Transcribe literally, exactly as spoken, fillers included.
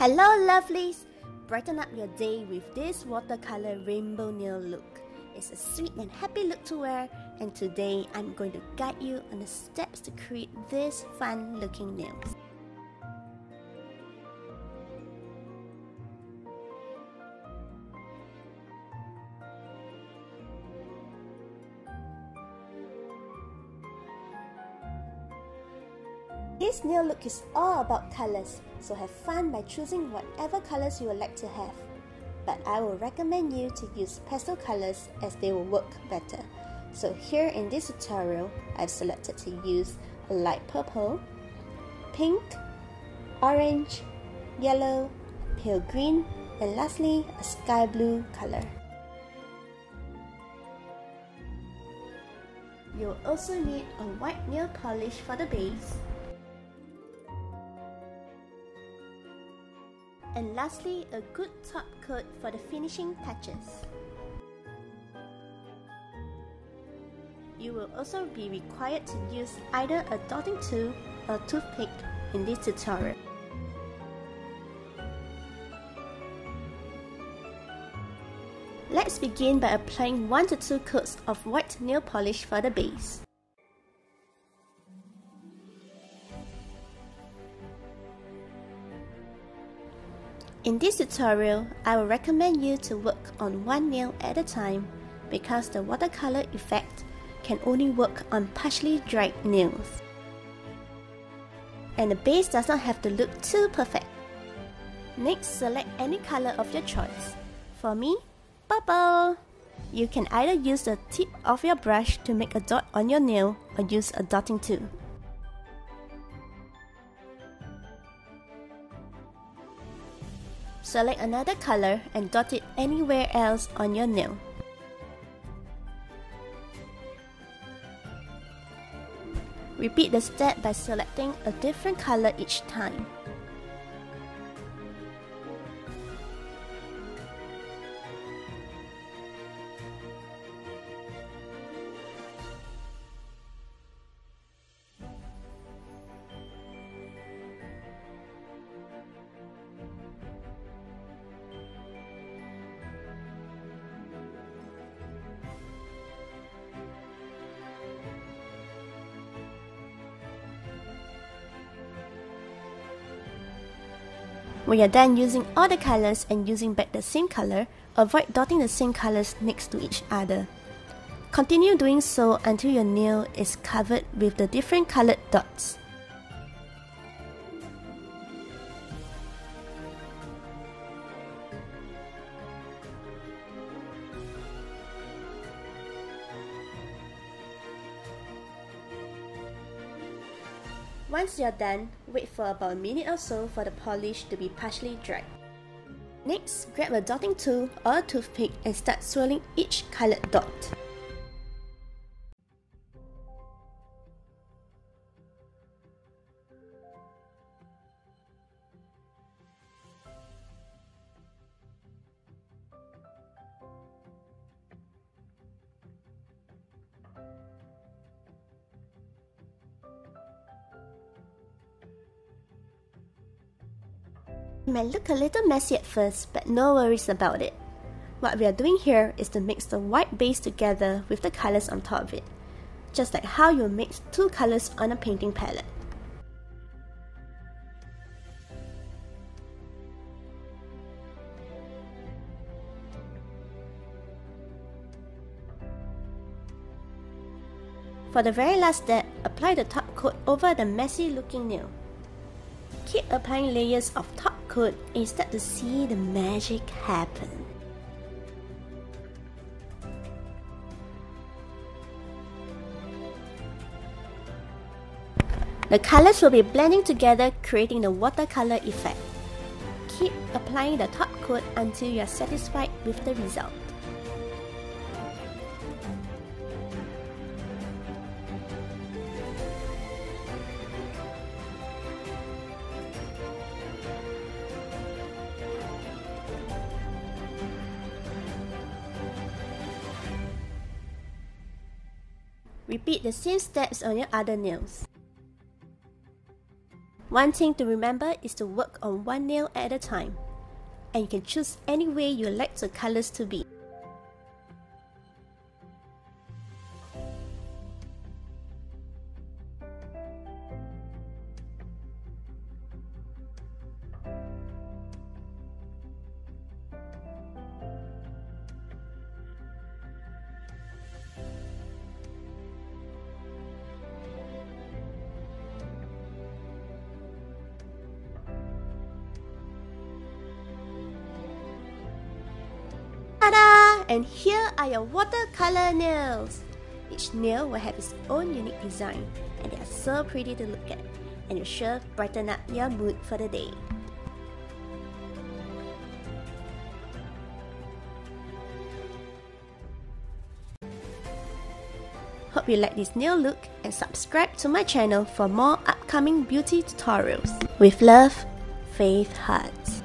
Hello lovelies! Brighten up your day with this watercolor rainbow nail look. It's a sweet and happy look to wear, and today I'm going to guide you on the steps to create these fun looking nails. This nail look is all about colors, so have fun by choosing whatever colors you would like to have. But I will recommend you to use pastel colors as they will work better. So here in this tutorial, I've selected to use a light purple, pink, orange, yellow, pale green, and lastly a sky blue color. You'll also need a white nail polish for the base. And lastly, a good top coat for the finishing touches. You will also be required to use either a dotting tool or toothpick in this tutorial. Let's begin by applying one to two coats of white nail polish for the base. In this tutorial, I will recommend you to work on one nail at a time because the watercolor effect can only work on partially dried nails. And the base does not have to look too perfect. Next, select any color of your choice. For me, purple! You can either use the tip of your brush to make a dot on your nail or use a dotting tool. Select another color and dot it anywhere else on your nail. Repeat the step by selecting a different color each time. When you're done using all the colors and using back the same color, avoid dotting the same colors next to each other. Continue doing so until your nail is covered with the different colored dots. Once you're done, wait for about a minute or so for the polish to be partially dried. Next, grab a dotting tool or a toothpick and start swirling each colored dot. It may look a little messy at first, but no worries about it. What we are doing here is to mix the white base together with the colors on top of it, just like how you mix two colors on a painting palette. For the very last step, apply the top coat over the messy looking nail. Keep applying layers of top coat and start to see the magic happen. The colors will be blending together, creating the watercolor effect. Keep applying the top coat until you are satisfied with the result. Repeat the same steps on your other nails. One thing to remember is to work on one nail at a time, and you can choose any way you like the colors to be. And here are your watercolor nails. Each nail will have its own unique design, and they are so pretty to look at, and will sure brighten up your mood for the day. Hope you like this nail look, and subscribe to my channel for more upcoming beauty tutorials. With love, Faith Heartz.